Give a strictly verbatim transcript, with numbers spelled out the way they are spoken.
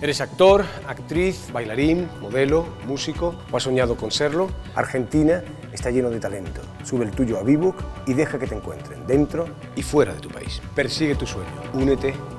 Eres actor, actriz, bailarín, modelo, músico o has soñado con serlo. Argentina está lleno de talento. Sube el tuyo a Vibuk y deja que te encuentren dentro y fuera de tu país. Persigue tu sueño, únete